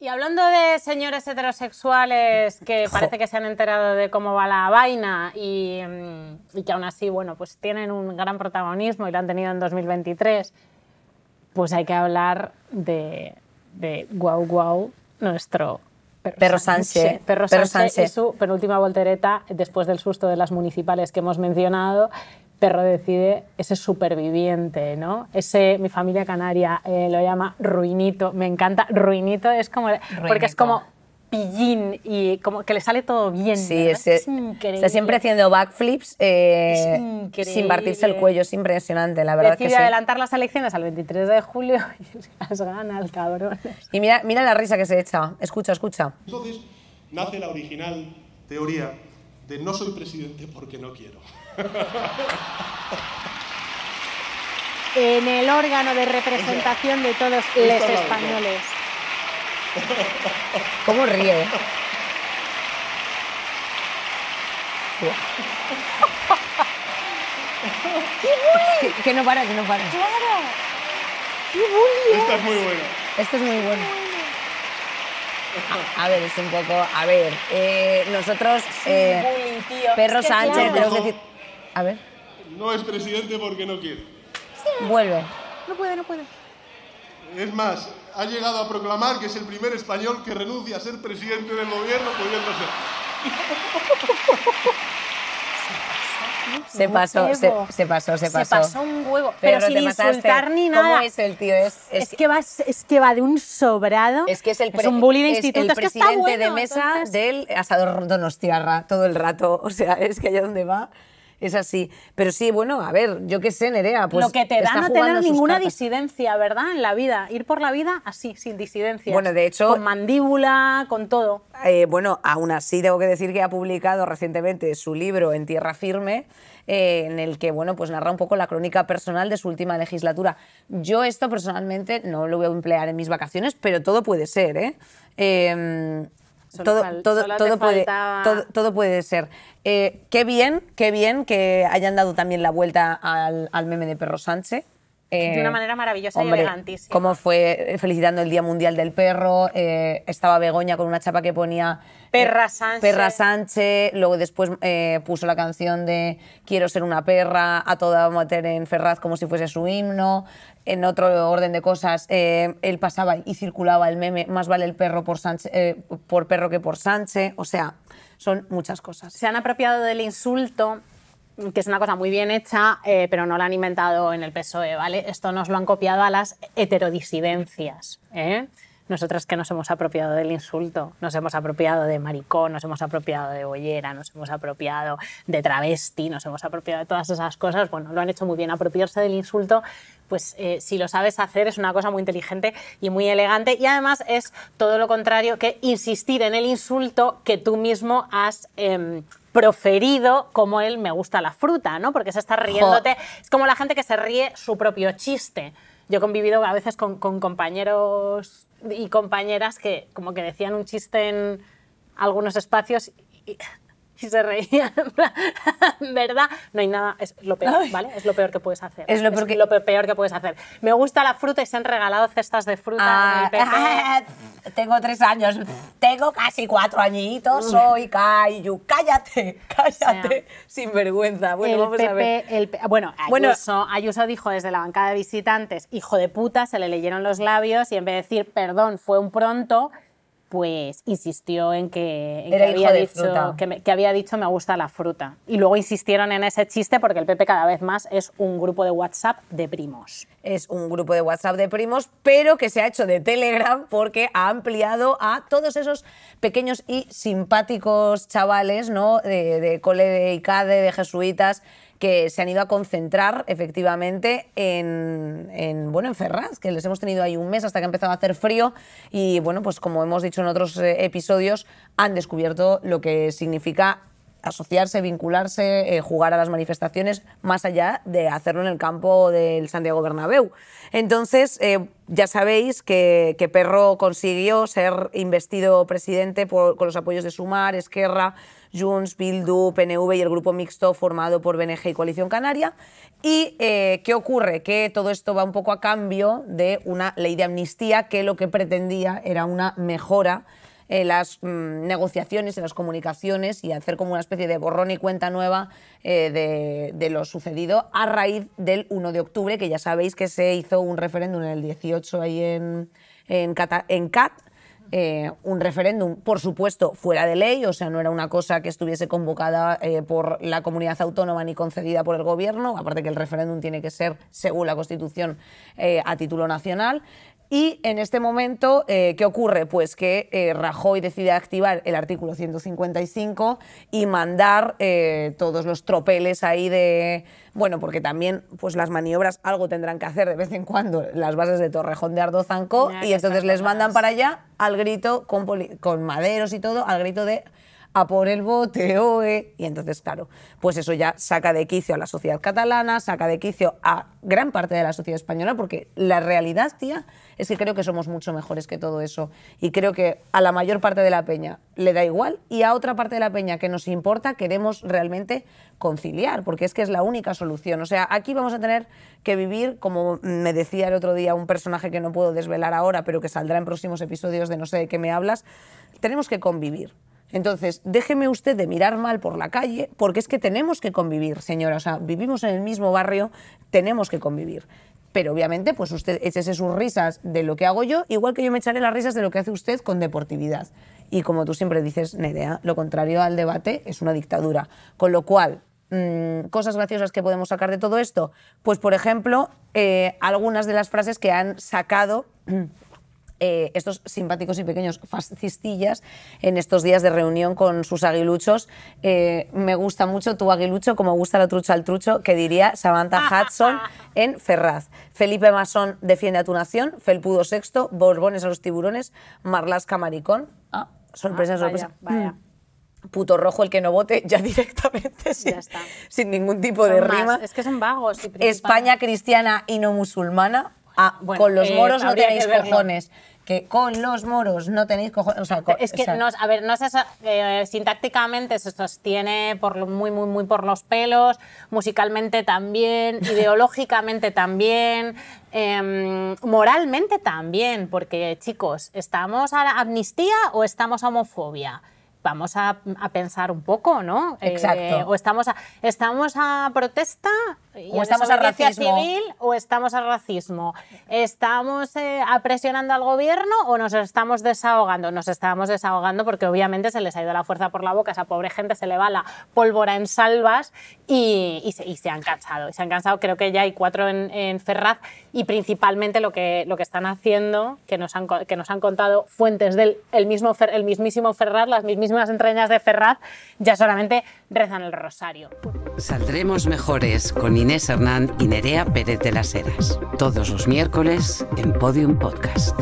Y hablando de señores heterosexuales que parece que se han enterado de cómo va la vaina y que aún así, bueno, pues tienen un gran protagonismo y lo han tenido en 2023, pues hay que hablar de Guau Guau, nuestro Pedro Sánchez y su penúltima voltereta después del susto de las municipales que hemos mencionado. Perro decide, ese superviviente, ¿no? Ese, mi familia canaria lo llama Ruinito, me encanta. Ruinito es como, porque es como pillín y como que le sale todo bien. Sí, ¿no? Es increíble. Está siempre haciendo backflips sin partirse el cuello, es impresionante, la verdad. Decide adelantar las elecciones al 23 de julio y las gana el cabrón. Y mira la risa que se echa, escucha. Entonces nace la original teoría de no soy presidente porque no quiero. En el órgano de representación de todos los españoles. ¿Cómo ríe? ¡Qué bully! Que no para, ¡Claro! ¡Qué bully! Esta es muy buena. A ver, es un poco... A ver, nosotros... Pedro Sánchez, tenemos que decir... A ver. No es presidente porque no quiere. Sí. Vuelve. No puede. Es más, ha llegado a proclamar que es el primer español que renuncia a ser presidente del gobierno pudiendo ser. Se pasó un huevo. Pero sin insultar ni nada. ¿Cómo es el tío? Es que va de un sobrado. Es que es un bully de instituto. Es el presidente de mesa del asador donostiarra todo el rato. O sea, es que allá donde va... Es así. Pero sí, bueno, a ver, yo qué sé, Nerea. Pues lo que te da no tener ninguna disidencia, ¿verdad? En la vida. Ir por la vida así, sin disidencia. Bueno, de hecho... Con mandíbula, con todo. Bueno, aún así tengo que decir que ha publicado recientemente su libro En Tierra Firme, en el que, bueno, pues narra un poco la crónica personal de su última legislatura. Yo esto personalmente no lo voy a emplear en mis vacaciones, pero todo puede ser, Todo puede ser. Qué bien que hayan dado también la vuelta al meme de Perro Sánchez. De una manera maravillosa, hombre, y elegantísima. Como fue felicitando el Día Mundial del Perro, estaba Begoña con una chapa que ponía Perra Sánchez. Luego después puso la canción de Quiero ser una perra, a toda meter en Ferraz como si fuese su himno. En otro orden de cosas, él pasaba y circulaba el meme, más vale el perro por perro que por Sánchez. O sea, son muchas cosas. Se han apropiado del insulto, que es una cosa muy bien hecha, pero no la han inventado en el PSOE, ¿vale? Esto nos lo han copiado a las heterodisidencias, ¿eh? Nosotras que nos hemos apropiado del insulto, nos hemos apropiado de maricón, nos hemos apropiado de bollera, nos hemos apropiado de travesti, nos hemos apropiado de todas esas cosas. Bueno, lo han hecho muy bien. Apropiarse del insulto, pues si lo sabes hacer, es una cosa muy inteligente y muy elegante. Y además es todo lo contrario que insistir en el insulto que tú mismo has... proferido, como él, me gusta la fruta, ¿no? Porque se está riéndote. Es como la gente que se ríe su propio chiste. Yo he convivido a veces con compañeros y compañeras que como que decían un chiste en algunos espacios y se reían. ¿Verdad? No hay nada. Es lo peor, ¿vale? Es lo peor que puedes hacer. Es lo peor que puedes hacer. Me gusta la fruta y se han regalado cestas de fruta. Tengo 3 años. Tengo casi 4 añitos. Soy Caillou. Cállate. O sea, sin vergüenza. Bueno, vamos a ver. Ayuso dijo desde la bancada de visitantes, hijo de puta, se le leyeron los labios y en vez de decir perdón, fue un pronto... pues insistió en que había dicho me gusta la fruta. Y luego insistieron en ese chiste porque el PP cada vez más es un grupo de WhatsApp de primos. Pero que se ha hecho de Telegram porque ha ampliado a todos esos pequeños y simpáticos chavales, ¿no? de cole de ICADE, de jesuitas, que se han ido a concentrar efectivamente en Ferraz, que les hemos tenido ahí un mes hasta que ha empezado a hacer frío y, bueno, pues como hemos dicho en otros episodios, han descubierto lo que significa asociarse, vincularse, jugar a las manifestaciones, más allá de hacerlo en el campo del Santiago Bernabéu. Entonces, ya sabéis que Perro consiguió ser investido presidente con los apoyos de Sumar, Esquerra, Junts, Bildu, PNV y el grupo mixto formado por BNG y Coalición Canaria. ¿Y qué ocurre? Que todo esto va un poco a cambio de una ley de amnistía que lo que pretendía era una mejora en las negociaciones, en las comunicaciones, y hacer como una especie de borrón y cuenta nueva de lo sucedido a raíz del 1 de octubre, que ya sabéis que se hizo un referéndum en el 18 ahí en CAT, un referéndum, por supuesto, fuera de ley, o sea, no era una cosa que estuviese convocada por la comunidad autónoma ni concedida por el gobierno, aparte que el referéndum tiene que ser, según la Constitución, a título nacional. Y en este momento, ¿qué ocurre? Pues que Rajoy decide activar el artículo 155 y mandar todos los tropeles ahí de... Bueno, porque también pues las maniobras algo tendrán que hacer de vez en cuando las bases de Torrejón de Ardoz, y entonces les mandan para allá al grito, con maderos y todo, al grito de "a por el bote, oe". Y entonces, claro, pues eso ya saca de quicio a la sociedad catalana, saca de quicio a gran parte de la sociedad española, porque la realidad, tía, es que creo que somos mucho mejores que todo eso. Y creo que a la mayor parte de la peña le da igual, y a otra parte de la peña que nos importa queremos realmente conciliar, porque es que es la única solución. O sea, aquí vamos a tener que vivir, como me decía el otro día un personaje que no puedo desvelar ahora, pero que saldrá en próximos episodios de No sé de qué me hablas, tenemos que convivir. Entonces, déjeme usted de mirar mal por la calle, porque es que tenemos que convivir, señora. O sea, vivimos en el mismo barrio, tenemos que convivir. Pero obviamente, pues usted échese sus risas de lo que hago yo, igual que yo me echaré las risas de lo que hace usted con deportividad. Y como tú siempre dices, Nerea, lo contrario al debate es una dictadura. Con lo cual, cosas graciosas que podemos sacar de todo esto. Pues, por ejemplo, algunas de las frases que han sacado... estos simpáticos y pequeños fascistillas en estos días de reunión con sus aguiluchos. Me gusta mucho tu aguilucho, como gusta la trucha al trucho, que diría Samantha Hudson en Ferraz. Felipe Mason defiende a tu nación, Felpudo VI, Borbones a los tiburones, Marlaska maricón. Ah, sorpresa, sorpresa. Vaya, vaya. Puto rojo el que no vote, ya directamente, sin ningún tipo de rima. Es que son vagos. Y España cristiana y no musulmana. Ah, bueno, con los moros no tenéis cojones. Que con los moros no tenéis cojones. O sea, es que, o sea, no, a ver, no es eso, sintácticamente se sostiene muy por los pelos, musicalmente también, ideológicamente también, moralmente también, porque, chicos, ¿estamos a la amnistía o estamos a homofobia? Vamos a pensar un poco, ¿no? Exacto. O estamos a protesta, y o estamos a racismo civil, o estamos a racismo. ¿Estamos presionando al gobierno o nos estamos desahogando? Nos estamos desahogando porque obviamente se les ha ido la fuerza por la boca, a esa pobre gente se le va la pólvora en salvas y se han cansado. Creo que ya hay 4 en Ferraz, y principalmente lo que están haciendo, que nos han contado fuentes del mismísimo Ferraz, las mismas entrañas de Ferraz, ya solamente rezan el rosario. Saldremos mejores con Inés Hernand y Nerea Pérez de las Heras. Todos los miércoles en Podium Podcast.